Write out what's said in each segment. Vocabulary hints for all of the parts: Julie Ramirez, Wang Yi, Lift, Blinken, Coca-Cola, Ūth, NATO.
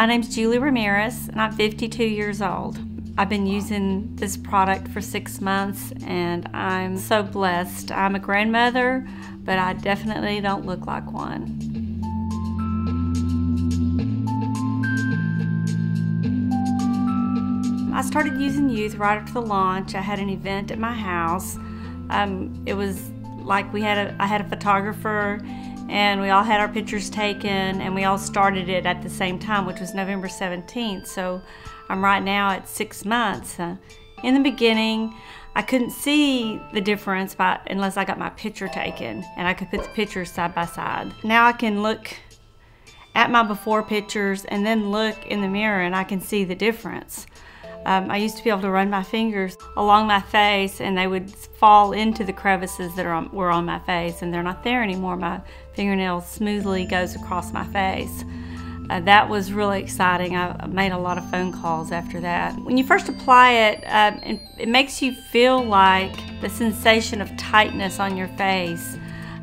My name's Julie Ramirez, and I'm 52 years old. I've been using this product for 6 months, and I'm so blessed. I'm a grandmother, but I definitely don't look like one. I started using Ūth right after the launch. I had an event at my house. It was like I had a photographer, and we all had our pictures taken, and we all started it at the same time, which was November 17th. So I'm right now at 6 months. In the beginning, I couldn't see the difference unless I got my picture taken, and I could put the pictures side by side. Now I can look at my before pictures and then look in the mirror, and I can see the difference. I used to be able to run my fingers along my face, and they would fall into the crevices that were on my face, and they're not there anymore. My fingernail smoothly goes across my face. That was really exciting. I made a lot of phone calls after that. When you first apply it, it makes you feel like the sensation of tightness on your face,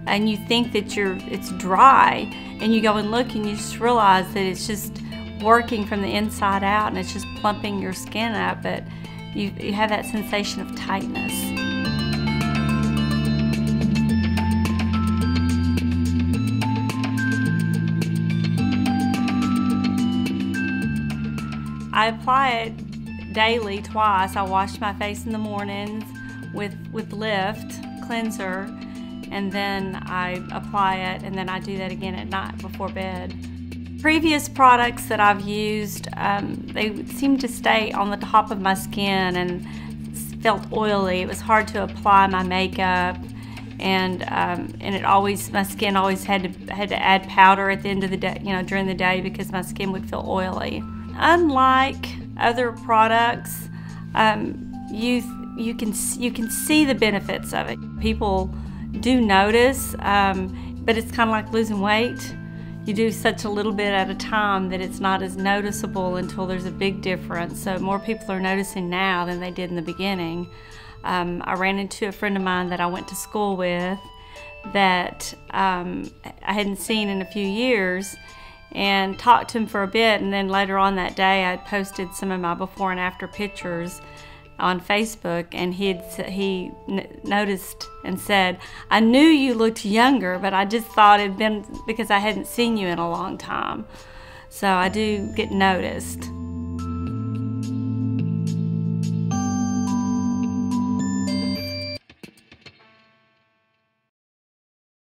and you think that it's dry, and you go and look, and you just realize that it's just working from the inside out, and it's just plumping your skin up, but you have that sensation of tightness. I apply it daily, twice. I wash my face in the mornings with Lift cleanser, and then I apply it, and then I do that again at night before bed. Previous products that I've used, they seemed to stay on the top of my skin and felt oily. It was hard to apply my makeup, and my skin always had to add powder at the end of the day, during the day, because my skin would feel oily. Unlike other products, you can see the benefits of it. People do notice, but it's kind of like losing weight. You do such a little bit at a time that it's not as noticeable until there's a big difference. So more people are noticing now than they did in the beginning. I ran into a friend of mine that I went to school with that I hadn't seen in a few years, and talked to him for a bit, and then later on that day I posted some of my before and after pictures on Facebook, and he noticed and said, "I knew you looked younger, but I just thought it'd been because I hadn't seen you in a long time." So I do get noticed.